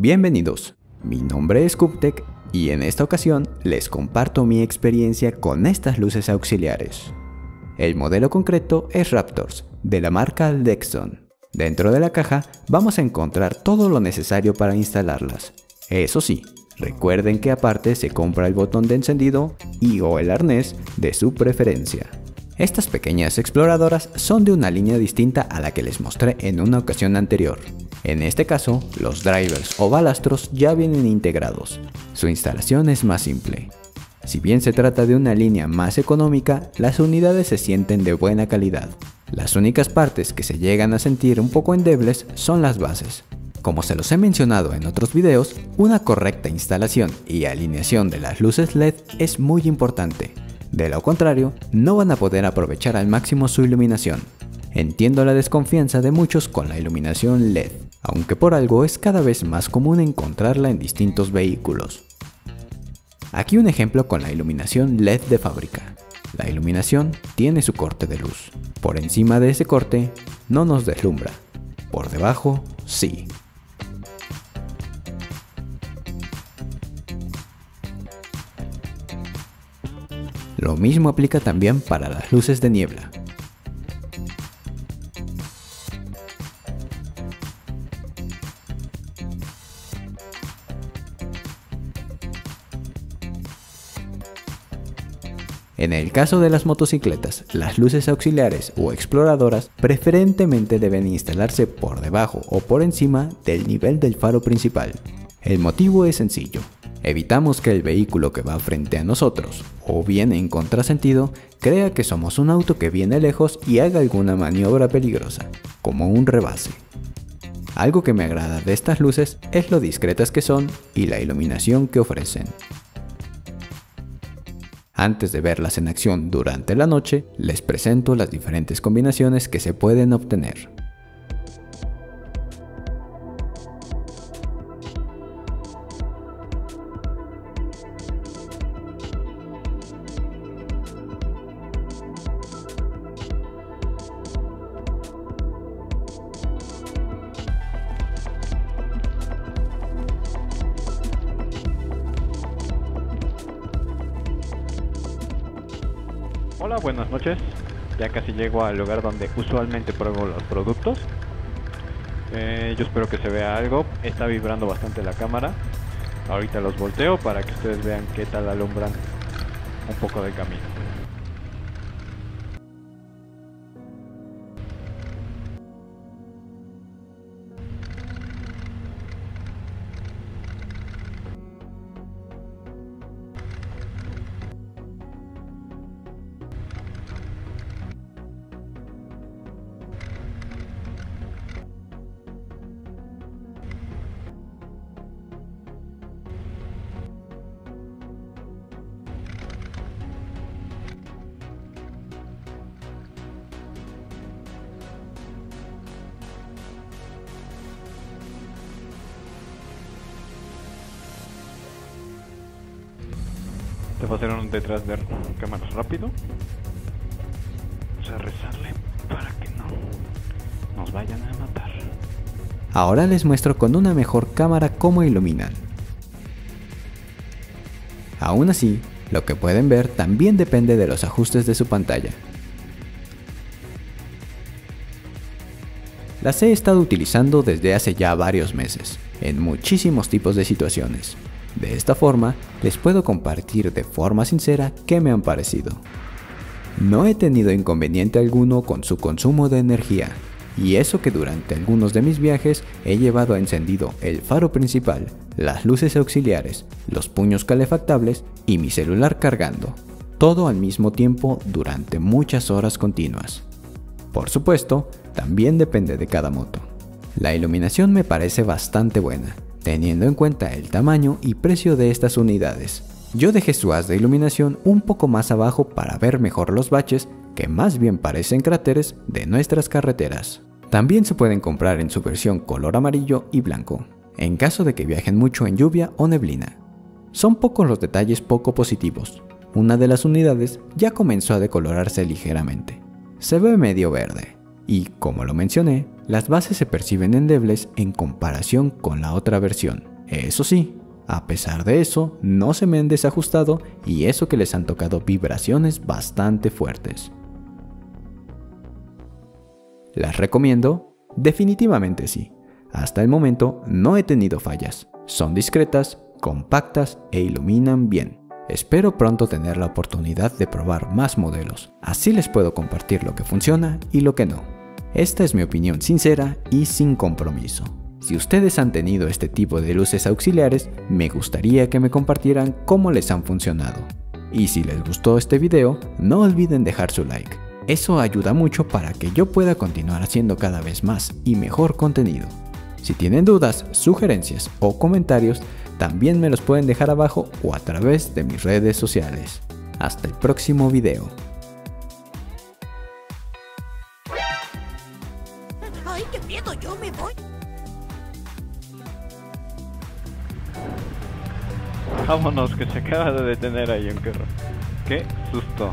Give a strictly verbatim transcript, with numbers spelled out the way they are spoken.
Bienvenidos, mi nombre es CupTech y en esta ocasión les comparto mi experiencia con estas luces auxiliares. El modelo concreto es Raptors, de la marca Dexon. Dentro de la caja vamos a encontrar todo lo necesario para instalarlas. Eso sí, recuerden que aparte se compra el botón de encendido y o el arnés de su preferencia. Estas pequeñas exploradoras son de una línea distinta a la que les mostré en una ocasión anterior. En este caso, los drivers o balastros ya vienen integrados. Su instalación es más simple. Si bien se trata de una línea más económica, las unidades se sienten de buena calidad. Las únicas partes que se llegan a sentir un poco endebles son las bases. Como se los he mencionado en otros videos, una correcta instalación y alineación de las luces L E D es muy importante. De lo contrario, no van a poder aprovechar al máximo su iluminación. Entiendo la desconfianza de muchos con la iluminación L E D, aunque por algo es cada vez más común encontrarla en distintos vehículos. Aquí un ejemplo con la iluminación L E D de fábrica. La iluminación tiene su corte de luz. Por encima de ese corte no nos deslumbra, por debajo sí. Lo mismo aplica también para las luces de niebla. En el caso de las motocicletas, las luces auxiliares o exploradoras preferentemente deben instalarse por debajo o por encima del nivel del faro principal. El motivo es sencillo. Evitamos que el vehículo que va frente a nosotros, o bien en contrasentido, crea que somos un auto que viene lejos y haga alguna maniobra peligrosa, como un rebase. Algo que me agrada de estas luces es lo discretas que son y la iluminación que ofrecen. Antes de verlas en acción durante la noche, les presento las diferentes combinaciones que se pueden obtener. Hola, buenas noches. Ya casi llego al lugar donde usualmente pruebo los productos. Eh, yo espero que se vea algo. Está vibrando bastante la cámara. Ahorita los volteo para que ustedes vean qué tal alumbran un poco de camino. Te va a hacer un detrás de cámaras rápido. Vamos a rezarle para que no nos vayan a matar. Ahora les muestro con una mejor cámara cómo iluminan. Aún así, lo que pueden ver también depende de los ajustes de su pantalla. Las he estado utilizando desde hace ya varios meses, en muchísimos tipos de situaciones. De esta forma, les puedo compartir de forma sincera qué me han parecido. No he tenido inconveniente alguno con su consumo de energía, y eso que durante algunos de mis viajes he llevado encendido el faro principal, las luces auxiliares, los puños calefactables y mi celular cargando, todo al mismo tiempo durante muchas horas continuas. Por supuesto, también depende de cada moto. La iluminación me parece bastante buena, teniendo en cuenta el tamaño y precio de estas unidades. Yo dejé su haz de iluminación un poco más abajo para ver mejor los baches, que más bien parecen cráteres, de nuestras carreteras. También se pueden comprar en su versión color amarillo y blanco, en caso de que viajen mucho en lluvia o neblina. Son pocos los detalles poco positivos. Una de las unidades ya comenzó a decolorarse ligeramente. Se ve medio verde, y como lo mencioné, las bases se perciben endebles en comparación con la otra versión. Eso sí, a pesar de eso, no se me han desajustado y eso que les han tocado vibraciones bastante fuertes. ¿Las recomiendo? Definitivamente sí. Hasta el momento no he tenido fallas. Son discretas, compactas e iluminan bien. Espero pronto tener la oportunidad de probar más modelos, así les puedo compartir lo que funciona y lo que no. Esta es mi opinión sincera y sin compromiso. Si ustedes han tenido este tipo de luces auxiliares, me gustaría que me compartieran cómo les han funcionado. Y si les gustó este video, no olviden dejar su like. Eso ayuda mucho para que yo pueda continuar haciendo cada vez más y mejor contenido. Si tienen dudas, sugerencias o comentarios, también me los pueden dejar abajo o a través de mis redes sociales. Hasta el próximo video. ¡Ay, qué miedo! Yo me voy. Vámonos, que se acaba de detener ahí un carro. ¡Qué susto!